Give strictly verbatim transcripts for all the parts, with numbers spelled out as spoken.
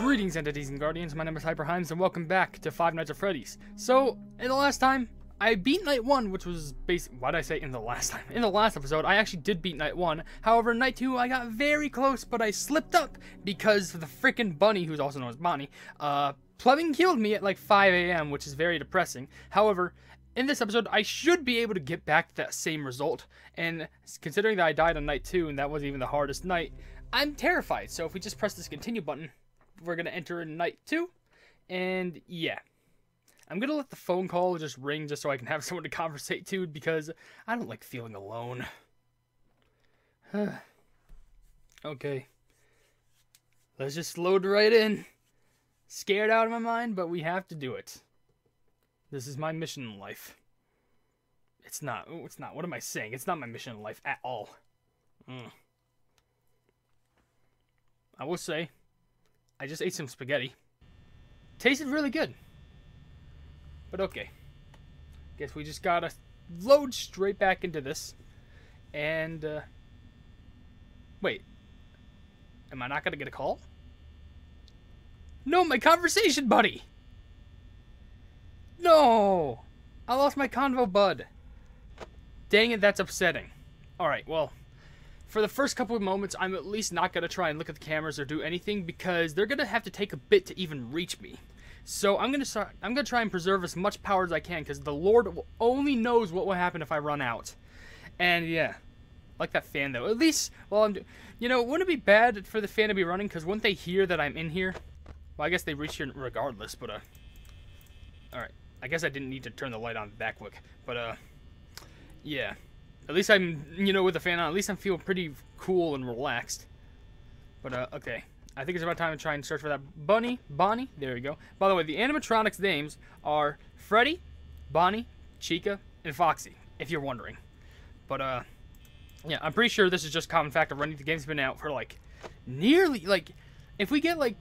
Greetings, entities and guardians. My name is Hyper Himes, and welcome back to Five Nights at Freddy's. So, in the last time, I beat night one, which was basically, why did I say in the last time? In the last episode, I actually did beat night one. However, night two, I got very close, but I slipped up because the freaking bunny, who's also known as Bonnie, uh, plumbing killed me at like five A M, which is very depressing. However, in this episode, I should be able to get back to that same result. And considering that I died on night two, and that wasn't even the hardest night, I'm terrified. So if we just press this continue button, we're going to enter in night two, and yeah. I'm going to let the phone call just ring just so I can have someone to conversate to, because I don't like feeling alone. Okay. Let's just load right in. Scared out of my mind, but we have to do it. This is my mission in life. It's not. Oh, it's not. What am I saying? It's not my mission in life at all. Mm. I will say, I just ate some spaghetti. Tasted really good. But okay. Guess we just gotta load straight back into this. And, uh... wait. Am I not gonna get a call? No, my conversation buddy! No! I lost my convo bud. Dang it, that's upsetting. Alright, well, for the first couple of moments, I'm at least not going to try and look at the cameras or do anything, because they're going to have to take a bit to even reach me. So I'm going to start, I'm going to try and preserve as much power as I can, because the Lord only knows what will happen if I run out. And yeah, like that fan though. At least while I'm doing, you know, wouldn't it be bad for the fan to be running? Because wouldn't they hear that I'm in here? Well, I guess they reach here regardless, but uh, alright. I guess I didn't need to turn the light on that quick, but uh, yeah. At least I'm, you know, with the fan on, at least I'm feeling pretty cool and relaxed. But, uh, okay. I think it's about time to try and search for that bunny. Bonnie. There we go. By the way, the animatronics' names are Freddy, Bonnie, Chica, and Foxy, if you're wondering. But, uh, yeah, I'm pretty sure this is just common fact of running. The game's been out for, like, nearly, like, if we get, like,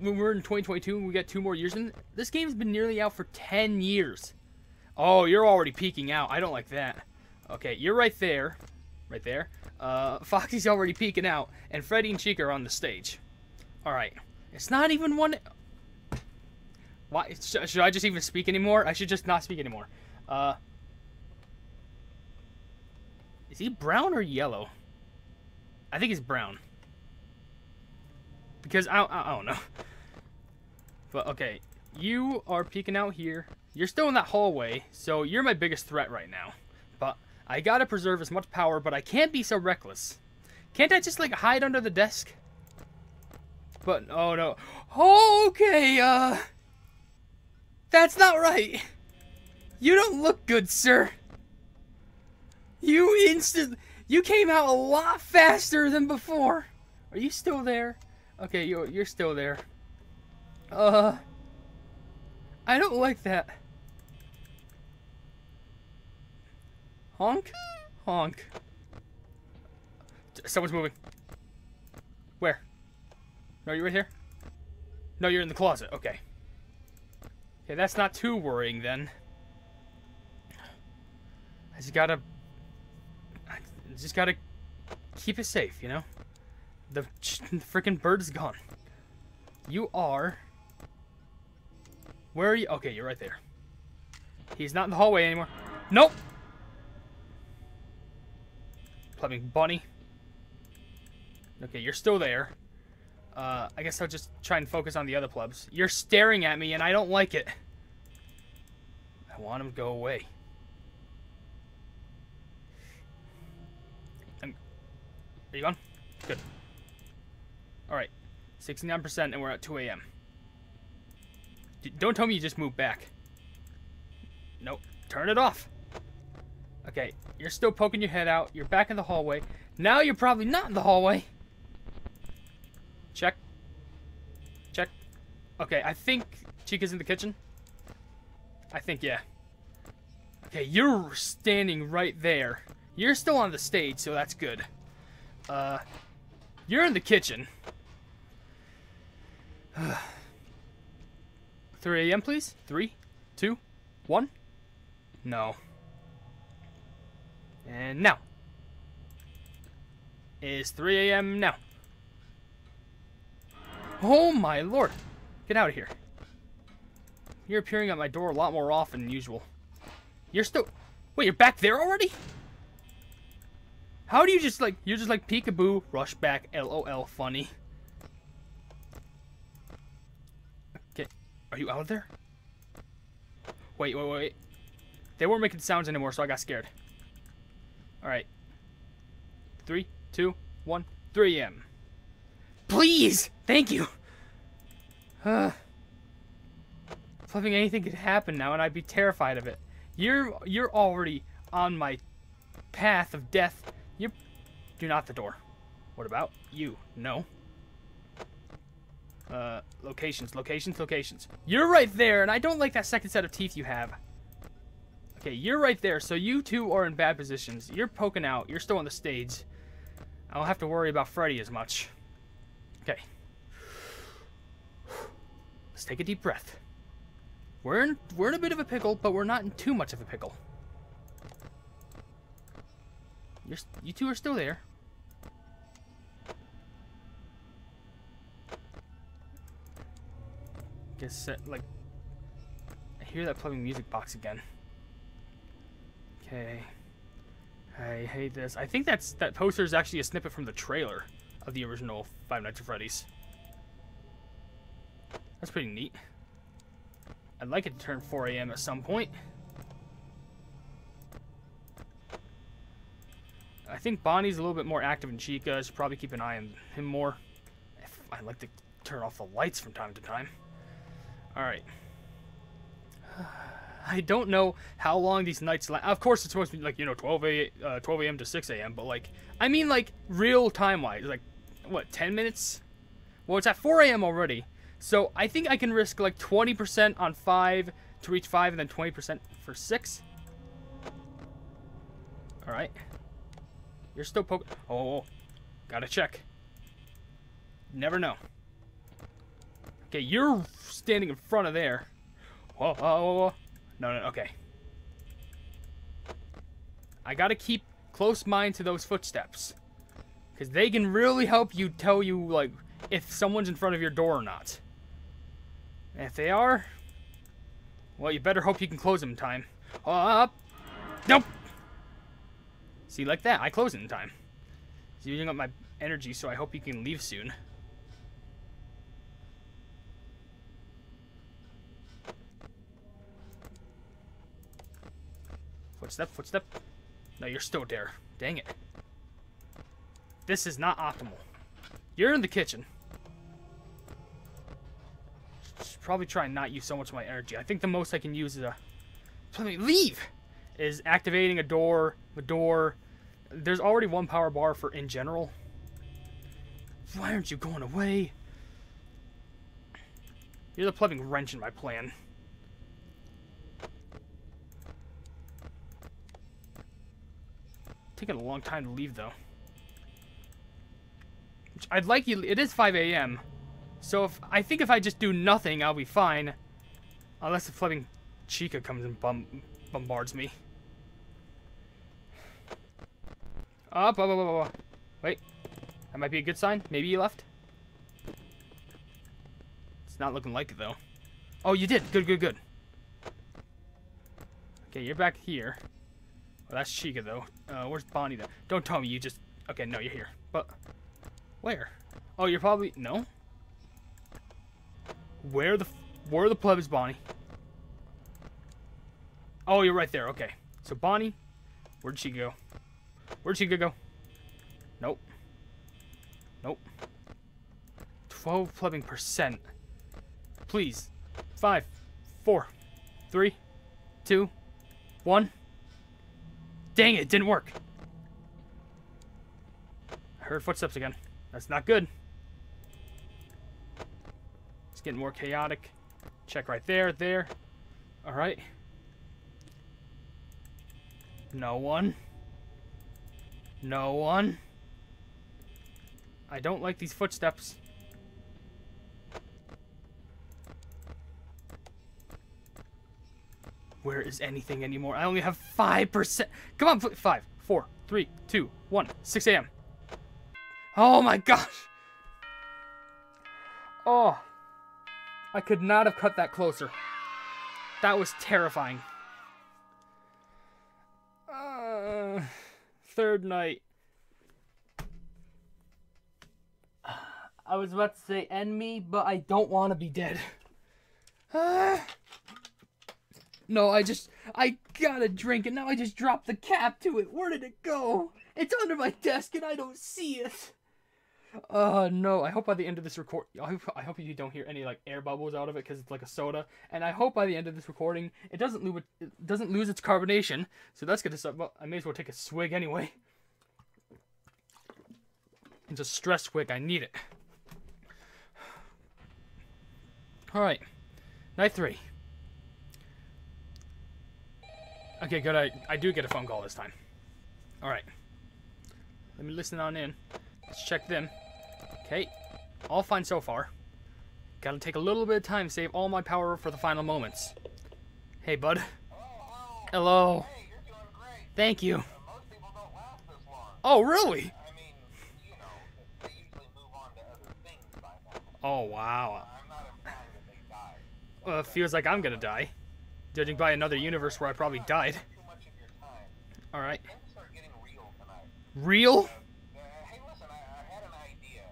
when we're in twenty twenty-two and we get two more years in, this game's been nearly out for ten years. Oh, you're already peeking out. I don't like that. Okay, you're right there. Right there. Uh, Foxy's already peeking out, and Freddy and Chica are on the stage. Alright. It's not even one... Why? Sh should I just even speak anymore? I should just not speak anymore. Uh, is he brown or yellow? I think he's brown. Because I, I, I don't know. But, okay. You are peeking out here. You're still in that hallway, so you're my biggest threat right now. But I gotta preserve as much power, but I can't be so reckless. Can't I just, like, hide under the desk? But, oh, no. Oh, okay, uh... that's not right. You don't look good, sir. You instant... You came out a lot faster than before. Are you still there? Okay, you're, you're still there. Uh... I don't like that. Honk? Honk. Someone's moving. Where? No, you're right here? No, you're in the closet. Okay. Okay, that's not too worrying then. I just gotta... I just gotta keep it safe, you know? The, the freaking bird is gone. You are... Where are you? Okay, you're right there. He's not in the hallway anymore. Nope! Plumbing bunny. Okay, you're still there. Uh, I guess I'll just try and focus on the other plebs. You're staring at me, and I don't like it. I want him to go away. I'm... Are you gone? Good. Alright. sixty-nine percent, and we're at two A M Don't tell me you just moved back. Nope. Turn it off. Okay, you're still poking your head out. You're back in the hallway. Now you're probably not in the hallway. Check. Check. Okay, I think Chica's in the kitchen. I think, yeah. Okay, you're standing right there. You're still on the stage, so that's good. Uh, you're in the kitchen. three A M, please. three, two, one. No. And now. It's three A M now. Oh my lord! Get out of here. You're appearing at my door a lot more often than usual. You're still... Wait, you're back there already? How do you just like... You're just like peekaboo, rush back, LOL, funny. Okay, are you out of there? Wait, wait, wait. They weren't making sounds anymore, so I got scared. Alright. Three, two, one, three A M Please! Thank you! Uh, flipping anything could happen now, and I'd be terrified of it. You're you're already on my path of death. You're, you're not the door. What about you? No. Uh, locations, locations, locations. You're right there, and I don't like that second set of teeth you have. Okay, you're right there, so you two are in bad positions. You're poking out. You're still on the stage. I don't have to worry about Freddy as much. Okay. Let's take a deep breath. We're in, we're in a bit of a pickle, but we're not in too much of a pickle. You're, you two are still there. Get set, like... I hear that plugging music box again. Okay. I hate this. I think that's that poster is actually a snippet from the trailer of the original Five Nights at Freddy's. That's pretty neat. I'd like it to turn four A M at some point. I think Bonnie's a little bit more active than Chica. I should probably keep an eye on him more. I'd like to turn off the lights from time to time. Alright. I don't know how long these nights last. Of course, it's supposed to be like, you know, twelve A M to six A M, but like, I mean, like, real time-wise. Like, what, ten minutes? Well, it's at four A M already. So I think I can risk like twenty percent on five to reach five and then twenty percent for six. All right. You're still poking. Oh, gotta check. Never know. Okay, you're standing in front of there. Whoa, whoa, whoa. No, no, okay. I gotta keep close mind to those footsteps. Because they can really help you tell you like if someone's in front of your door or not. If they are, well, you better hope you can close them in time. Up. Nope. See, like that, I close it in time. It's using up my energy, so I hope you can leave soon. Footstep, footstep. No, you're still there. Dang it. This is not optimal. You're in the kitchen. Probably try and not use so much of my energy. I think the most I can use is a... Leave! Is activating a door, a door. There's already one power bar for in general. Why aren't you going away? You're the plugging wrench in my plan. Taking a long time to leave, though. I'd like you... It is five A M, so if, I think if I just do nothing, I'll be fine. Unless the flooding Chica comes and bum, bombards me. Up, up, up, up, up. Wait. That might be a good sign. Maybe you left. It's not looking like it, though. Oh, you did. Good, good, good. Okay, you're back here. Well, that's Chica, though. Uh, where's Bonnie, though? Don't tell me you just... Okay, no, you're here. But... Where? Oh, you're probably... No? Where the where the pleb is Bonnie? Oh, you're right there. Okay. So Bonnie, where'd she go? Where'd she go? Nope. Nope. Twelve plebbing percent. Please. Five, four, three, two, one. Dang it! It didn't work. I heard footsteps again. That's not good. Getting more chaotic. Check right there, there. All right. No one. No one. I don't like these footsteps. Where is anything anymore? I only have five percent. Come on, five, four, three, two, one, six A M Oh my gosh. Oh, I could not have cut that closer. That was terrifying. Uh, third night. I was about to say end me, but I don't want to be dead. Uh, no, I just... I gotta drink, and now I just dropped the cap to it. Where did it go? It's under my desk, and I don't see it. Uh, no. I hope by the end of this record... I hope, I hope you don't hear any, like, air bubbles out of it, because it's like a soda. And I hope by the end of this recording, it doesn't, lo it doesn't lose its carbonation. So that's gonna suck. Well, I may as well take a swig anyway. It's a stress swig. I need it. Alright. Night three. Okay, good. I, I do get a phone call this time. Alright. Let me listen on in. Let's check them. Okay. All fine so far. Gotta take a little bit of time to save all my power for the final moments. Hey, bud. Hello. Hello. Hey, you're doing great. Thank you. Uh, most people don't last this long. Oh, really? I mean, you know, they usually move on to other things by now. Oh, wow. Uh, I'm not implying that they died. Well, it feels like I'm gonna die. Judging by another universe where I probably died. Alright. Real? Hey, listen, I had an idea.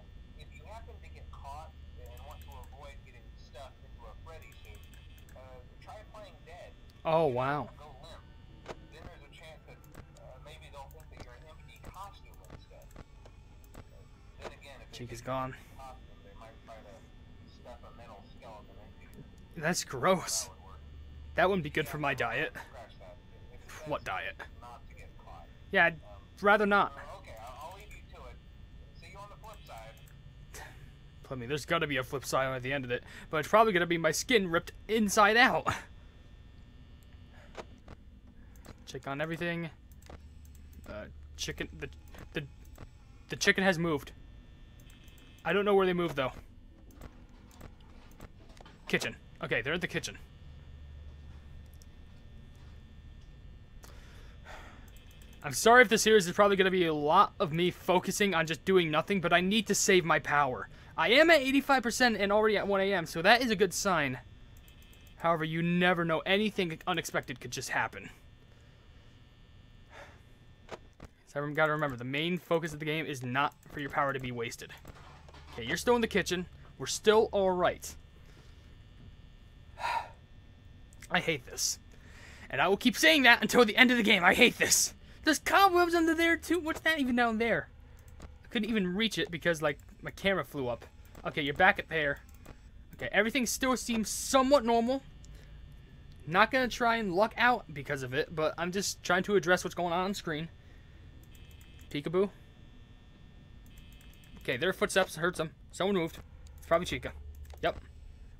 If you happen to get caught and want to avoid getting stuck into a Freddy suit, try playing dead. Oh, wow. Go limp. Then there's a chance that maybe they'll think that you're an empty costume instead. Then again, if Chica's gone. They might try to stuff a mental skeleton in you. That's gross. That wouldn't be good for my diet. What diet? Yeah, I'd rather not. Okay, I'll leave you to it. See you on the flip side. Tell me, there's gotta be a flip side at the end of it, but it's probably gonna be my skin ripped inside out. Check on everything. Uh, chicken. The the the chicken has moved. I don't know where they moved though. Kitchen. Okay, they're at the kitchen. I'm sorry if this series is probably going to be a lot of me focusing on just doing nothing, but I need to save my power. I am at eighty-five percent and already at one A M, so that is a good sign. However, you never know. Anything unexpected could just happen. So I've got to remember, the main focus of the game is not for your power to be wasted. Okay, you're still in the kitchen. We're still alright. I hate this. And I will keep saying that until the end of the game. I hate this. There's cobwebs under there, too. What's that even down there? I couldn't even reach it because, like, my camera flew up. Okay, you're back at there. Okay, everything still seems somewhat normal. Not gonna try and luck out because of it, but I'm just trying to address what's going on on screen. Peekaboo. Okay, their footsteps. I heard some. Someone moved. It's probably Chica. Yep.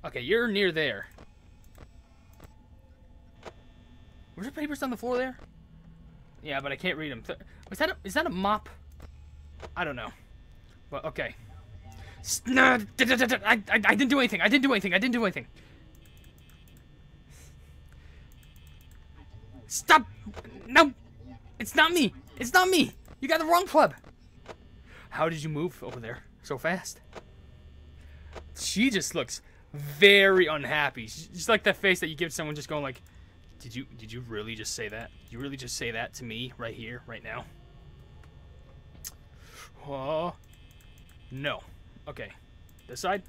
Okay, you're near there. Were there papers on the floor there? Yeah, but I can't read them. Was that a, is that a mop? I don't know. But, okay. No, I, I, I didn't do anything. I didn't do anything. I didn't do anything. Stop. No. It's not me. It's not me. You got the wrong club. How did you move over there so fast? She just looks very unhappy. She's like that face that you give someone just going like, Did you did you really just say that? Did you really just say that to me right here, right now? Oh no. Okay. This side.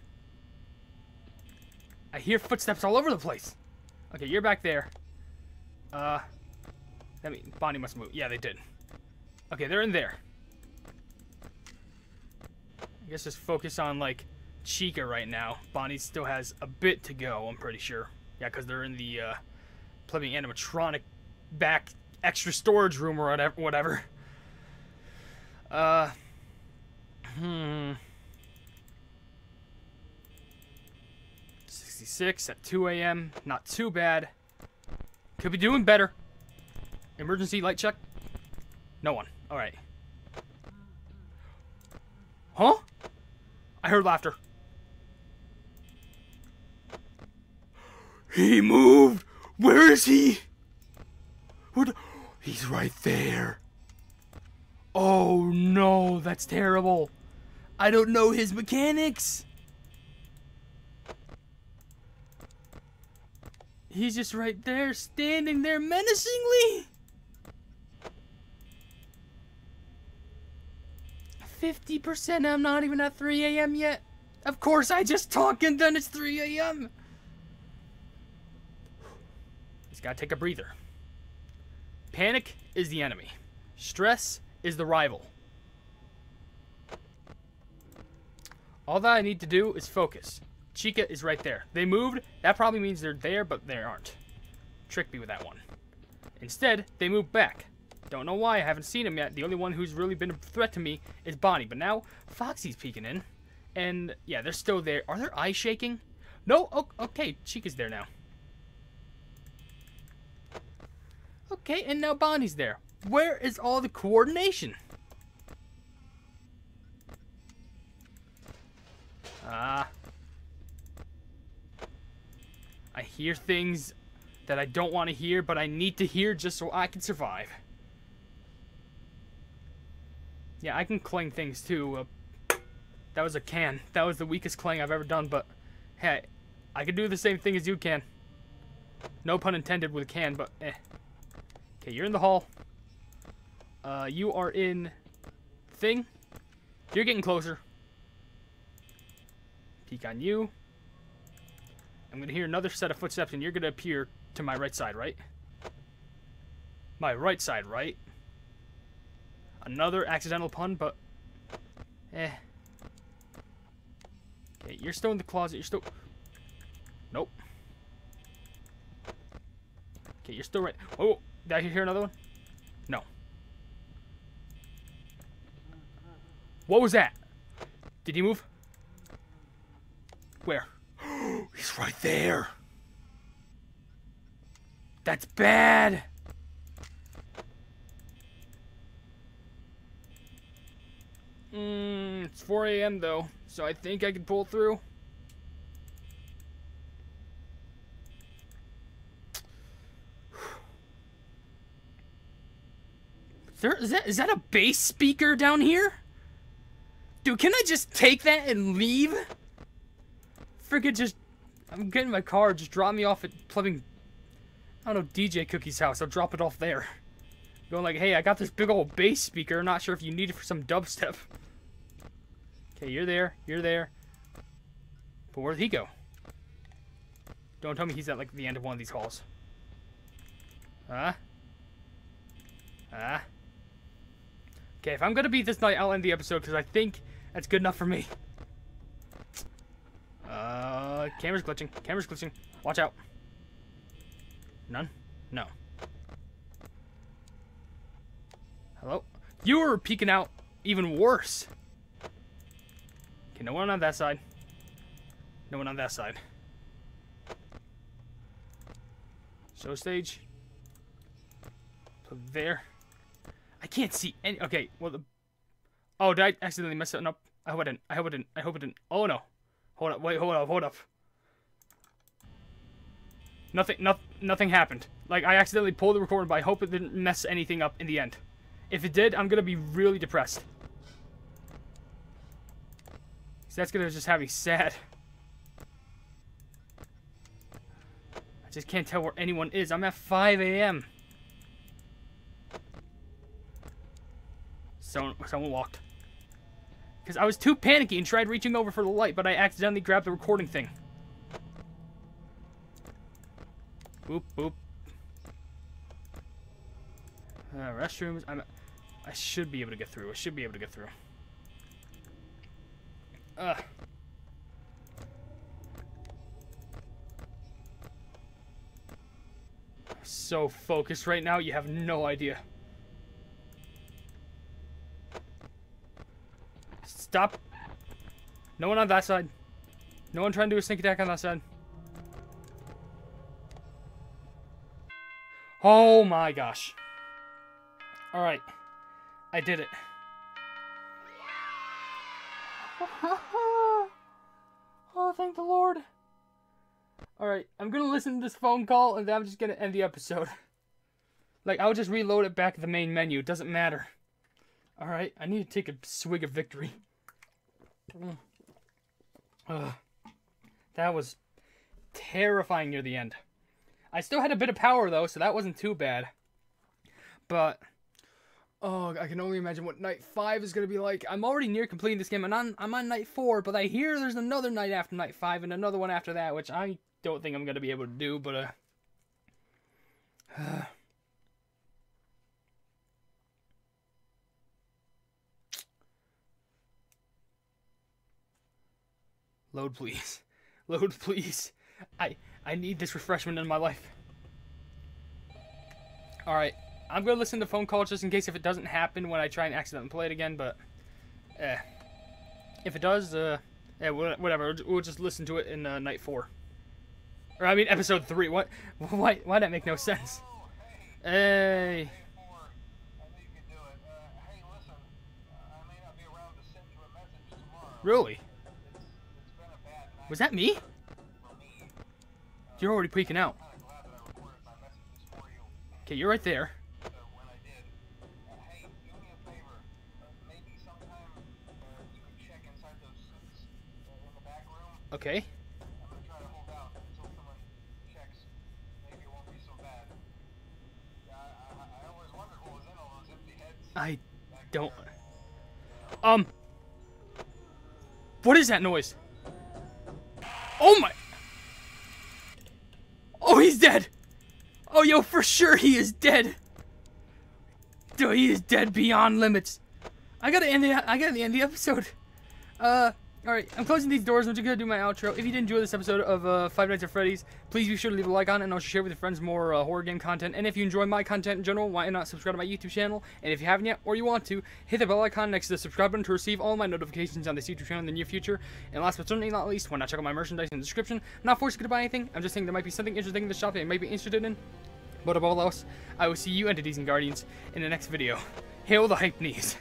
I hear footsteps all over the place. Okay, you're back there. Uh I mean Bonnie must move. Yeah, they did. Okay, they're in there. I guess just focus on like Chica right now. Bonnie still has a bit to go, I'm pretty sure. Yeah, because they're in the uh plumbing animatronic back extra storage room or whatever. whatever. Uh, hmm. sixty-six at two A M Not too bad. Could be doing better. Emergency light check. No one. All right. Huh? I heard laughter. He moved. Where is he? What? He's right there. Oh no, that's terrible. I don't know his mechanics. He's just right there, standing there menacingly. fifty percent, I'm not even at three A M yet. Of course, I just talk and then it's three A M Just gotta take a breather. Panic is the enemy. Stress is the rival. All that I need to do is focus. Chica is right there. They moved. That probably means they're there, but they aren't. Tricked me with that one. Instead, they moved back. Don't know why. I haven't seen him yet. The only one who's really been a threat to me is Bonnie. But now, Foxy's peeking in. And, yeah, they're still there. Are their eyes shaking? No? Oh, okay, Chica's there now. Okay, and now Bonnie's there. Where is all the coordination? Ah. Uh, I hear things that I don't want to hear, but I need to hear just so I can survive. Yeah, I can clang things too. Uh, that was a can. That was the weakest clang I've ever done, but hey, I can do the same thing as you can. No pun intended with can, but eh. Okay, you're in the hall. Uh, you are in thing. You're getting closer. Peek on you. I'm going to hear another set of footsteps, and you're going to appear to my right side, right? My right side, right? Another accidental pun, but... Eh. Okay, you're still in the closet. You're still... Nope. Okay, you're still right... Oh, did I hear another one? No. What was that? Did he move? Where? He's right there. That's bad. Mm, it's four A M though, so I think I can pull through. There, is that, is that a bass speaker down here? Dude, can I just take that and leave? Freaking just... I'm getting my car. Just drop me off at plumbing. I don't know, D J Cookie's house. I'll drop it off there. Going like, hey, I got this big old bass speaker. Not sure if you need it for some dubstep. Okay, you're there. You're there. But where'd he go? Don't tell me he's at like the end of one of these halls. Huh? Huh? Okay, if I'm gonna beat this night, I'll end the episode because I think that's good enough for me. Uh, camera's glitching. Camera's glitching. Watch out. None? No. Hello? You were peeking out even worse. Okay, no one on that side. No one on that side. Show stage. Put there. I can't see any. Okay, well, the. Oh, did I accidentally mess it up? I hope I didn't. I hope I didn't. I hope I didn't. Oh, no. Hold up, wait, hold up, hold up. Nothing, no, nothing happened. Like, I accidentally pulled the recorder, but I hope it didn't mess anything up in the end. If it did, I'm gonna be really depressed. So that's gonna just have me sad. I just can't tell where anyone is. I'm at five A M Someone, someone walked. Because I was too panicky and tried reaching over for the light, but I accidentally grabbed the recording thing. Boop, boop. Uh, restrooms. I'm, I should be able to get through. I should be able to get through. Ugh. I'm so focused right now, you have no idea. Stop. No one on that side. No one trying to do a sneak attack on that side. Oh my gosh. Alright. I did it. Oh, thank the Lord. Alright, I'm going to listen to this phone call and then I'm just going to end the episode. Like, I'll just reload it back to the main menu. It doesn't matter. Alright, I need to take a swig of victory. Mm. Ugh. That was terrifying near the end. I still had a bit of power, though, so that wasn't too bad. But, oh, I can only imagine what night five is going to be like. I'm already near completing this game, and I'm, I'm on night four, but I hear there's another night after night five and another one after that, which I don't think I'm going to be able to do, but, uh... uh Load, please. Load, please. I I need this refreshment in my life. Alright. I'm going to listen to phone calls just in case if it doesn't happen when I try and accidentally play it again, but... Eh. If it does, uh... Eh, whatever. We'll just listen to it in uh, night four. Or, I mean, episode three. What? Why, why'd that make no sense? Hey... Really? Was that me? You're already peeking out. Okay, you're right there. Okay. I don't... Um... What is that noise? Oh my! Oh, he's dead! Oh, yo, for sure he is dead! Dude, he is dead beyond limits. I gotta end the I gotta end the episode. Uh, all right, I'm closing these doors. I'm just gonna do my outro. If you did enjoy this episode of uh, Five Nights at Freddy's, please be sure to leave a like on it, and I'll share with your friends more uh, horror game content. And if you enjoy my content in general, why not subscribe to my YouTube channel? And if you haven't yet, or you want to, hit the bell icon next to the subscribe button to receive all my notifications on this YouTube channel in the near future. And last but certainly not least, why not check out my merchandise in the description? I'm not forcing you to buy anything. I'm just saying there might be something interesting in the shop that you might be interested in. But above all else, I will see you, entities and guardians, in the next video. Hail the hype knees.